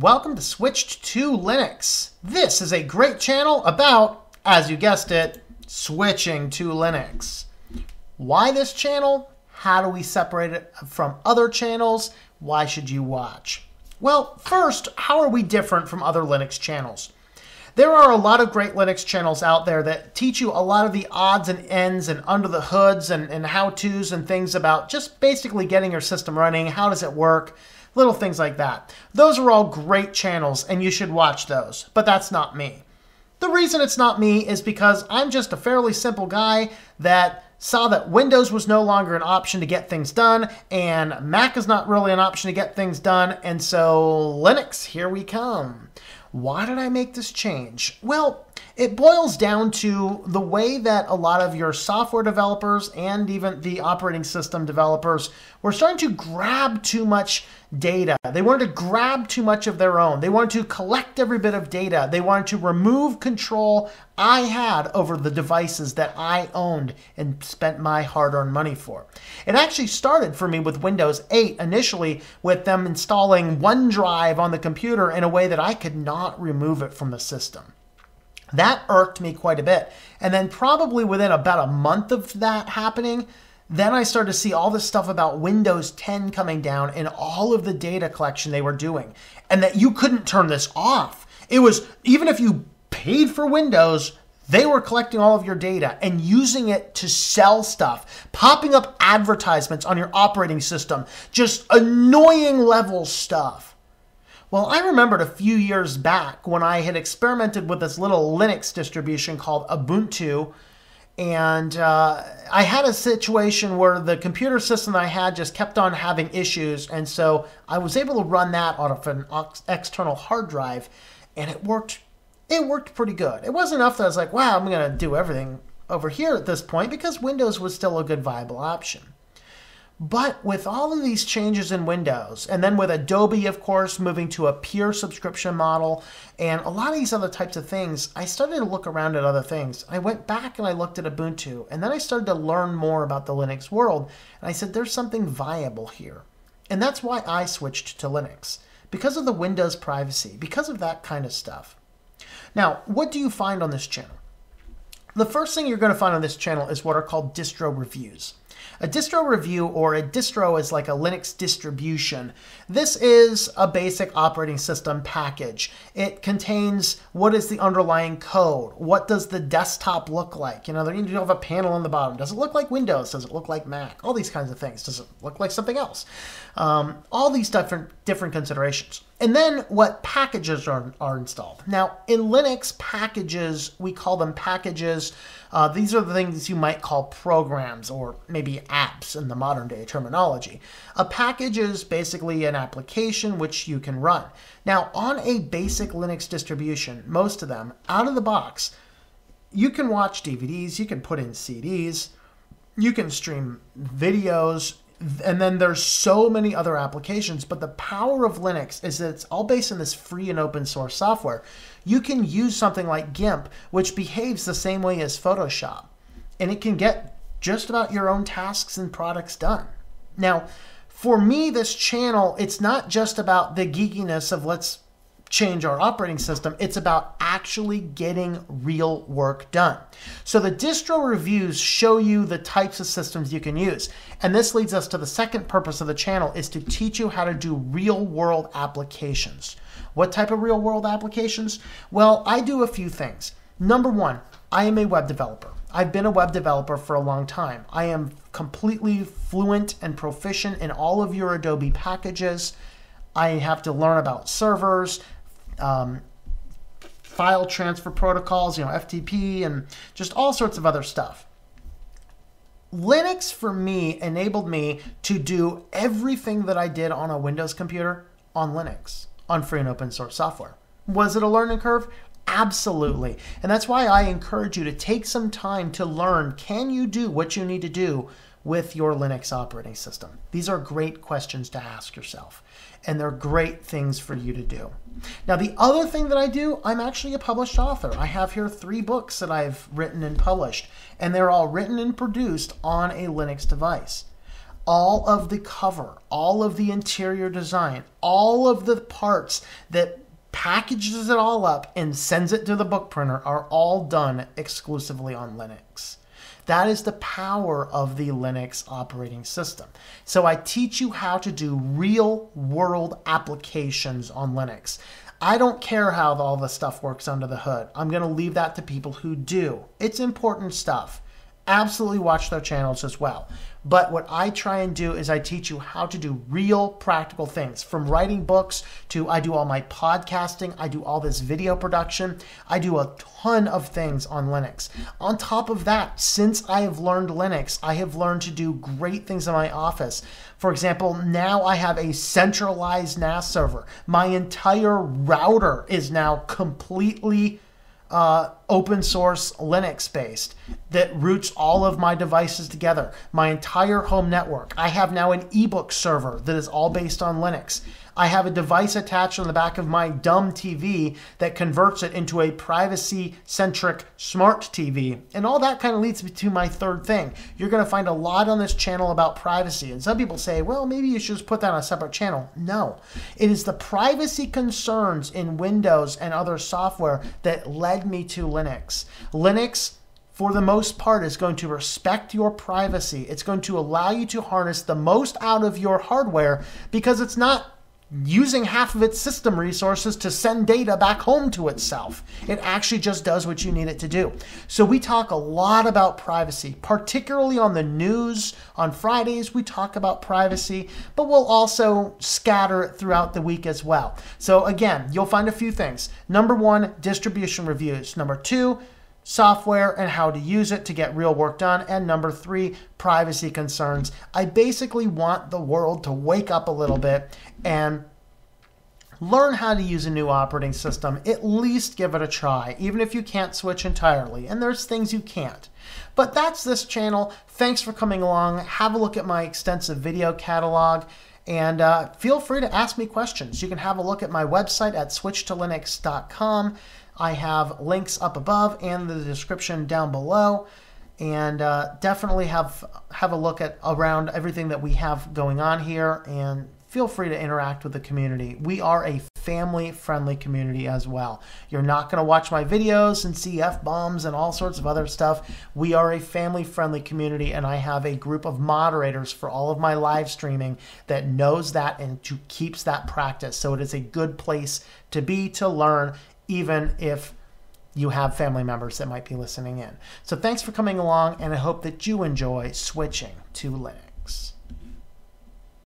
Welcome to Switched to Linux. This is a great channel about, as you guessed it, switching to Linux. Why this channel? How do we separate it from other channels? Why should you watch? Well, first, how are we different from other Linux channels? There are a lot of great Linux channels out there that teach you a lot of the odds and ends and under the hoods and how-tos and things about just basically getting your system running, how does it work, little things like that. Those are all great channels and you should watch those, but that's not me. The reason it's not me is because I'm just a fairly simple guy that saw that Windows was no longer an option to get things done and Mac is not really an option to get things done, and so Linux, here we come. Why did I make this change? Well, it boils down to the way that a lot of your software developers and even the operating system developers were starting to grab too much data. They wanted to grab too much of their own. They wanted to collect every bit of data. They wanted to remove control I had over the devices that I owned and spent my hard-earned money for. It actually started for me with Windows 8 initially, with them installing OneDrive on the computer in a way that I could not remove it from the system. That irked me quite a bit. And then probably within about a month of that happening, then I started to see all this stuff about Windows 10 coming down and all of the data collection they were doing, and that you couldn't turn this off. It was, even if you paid for Windows, they were collecting all of your data and using it to sell stuff, popping up advertisements on your operating system, just annoying level stuff. Well, I remembered a few years back when I had experimented with this little Linux distribution called Ubuntu, and I had a situation where the computer system that I had just kept on having issues, and so I was able to run that off an external hard drive, and it worked pretty good. It wasn't enough that I was like, wow, I'm going to do everything over here at this point, because Windows was still a good viable option. But with all of these changes in Windows, and then with Adobe, of course, moving to a pure subscription model, and a lot of these other types of things, I started to look around at other things. I went back and I looked at Ubuntu, and then I started to learn more about the Linux world, and I said, there's something viable here. And that's why I switched to Linux, because of the Windows privacy, because of that kind of stuff. Now, what do you find on this channel? The first thing you're going to find on this channel is what are called distro reviews. A distro review, or a distro, is like a Linux distribution. This is a basic operating system package. It contains what is the underlying code, what does the desktop look like. You know, you have a panel on the bottom. Does it look like Windows? Does it look like Mac? All these kinds of things. Does it look like something else? All these different considerations. And then what packages are installed. Now, in Linux, packages, we call them packages. These are the things you might call programs, or maybe apps in the modern day terminology. A package is basically an application which you can run. Now, on a basic Linux distribution, most of them, out of the box, you can watch DVDs, you can put in CDs, you can stream videos, and then there's so many other applications, but the power of Linux is that it's all based on this free and open source software. You can use something like GIMP, which behaves the same way as Photoshop, and it can get just about your own tasks and products done. Now, for me, this channel, it's not just about the geekiness of let's change our operating system. It's about actually getting real work done. So the distro reviews show you the types of systems you can use. And this leads us to the second purpose of the channel, is to teach you how to do real world applications. What type of real world applications? Well, I do a few things. Number one, I am a web developer. I've been a web developer for a long time. I am completely fluent and proficient in all of your Adobe packages. I have to learn about servers, file transfer protocols, you know, FTP, and just all sorts of other stuff. Linux, for me, enabled me to do everything that I did on a Windows computer on Linux, on free and open source software. Was it a learning curve? Absolutely. And that's why I encourage you to take some time to learn, can you do what you need to do with your Linux operating system? These are great questions to ask yourself, and they're great things for you to do. Now, the other thing that I do, I'm actually a published author. I have here 3 books that I've written and published, and they're all written and produced on a Linux device. all of the cover, all of the interior design, all of the parts that packages it all up and sends it to the book printer are all done exclusively on Linux. That is the power of the Linux operating system. So I teach you how to do real-world applications on Linux. I don't care how all the stuff works under the hood. I'm going to leave that to people who do. It's important stuff. Absolutely watch their channels as well. But what I try and do is I teach you how to do real practical things, from writing books to I do all my podcasting, I do all this video production, I do a ton of things on Linux. On top of that, since I have learned Linux, I have learned to do great things in my office. For example, now I have a centralized NAS server. My entire router is now completely open source Linux based that routes all of my devices together. My entire home network. I have now an ebook server that is all based on Linux. I have a device attached on the back of my dumb TV that converts it into a privacy centric smart TV. And all that kind of leads me to my third thing. You're going to find a lot on this channel about privacy. And some people say, well, maybe you should just put that on a separate channel. No, it is the privacy concerns in Windows and other software that led me to Linux. Linux, for the most part, is going to respect your privacy. It's going to allow you to harness the most out of your hardware because it's not using half of its system resources to send data back home to itself. It actually just does what you need it to do. So we talk a lot about privacy, particularly on the news. On Fridays, we talk about privacy, but we'll also scatter it throughout the week as well. So again, you'll find a few things. Number one, distribution reviews. Number two, software and how to use it to get real work done. And number three, privacy concerns. I basically want the world to wake up a little bit and learn how to use a new operating system. At least give it a try, even if you can't switch entirely. And there's things you can't. But that's this channel. Thanks for coming along. Have a look at my extensive video catalog. And feel free to ask me questions. You can have a look at my website at switchedtolinux.com. I have links up above and the description down below, and definitely have a look at around everything that we have going on here, and feel free to interact with the community. We are a family-friendly community as well. You're not going to watch my videos and see F-bombs and all sorts of other stuff. We are a family-friendly community, and I have a group of moderators for all of my live streaming that knows that and keeps that practice. So it is a good place to be, to learn, even if you have family members that might be listening in. So thanks for coming along, and I hope that you enjoy switching to Linux.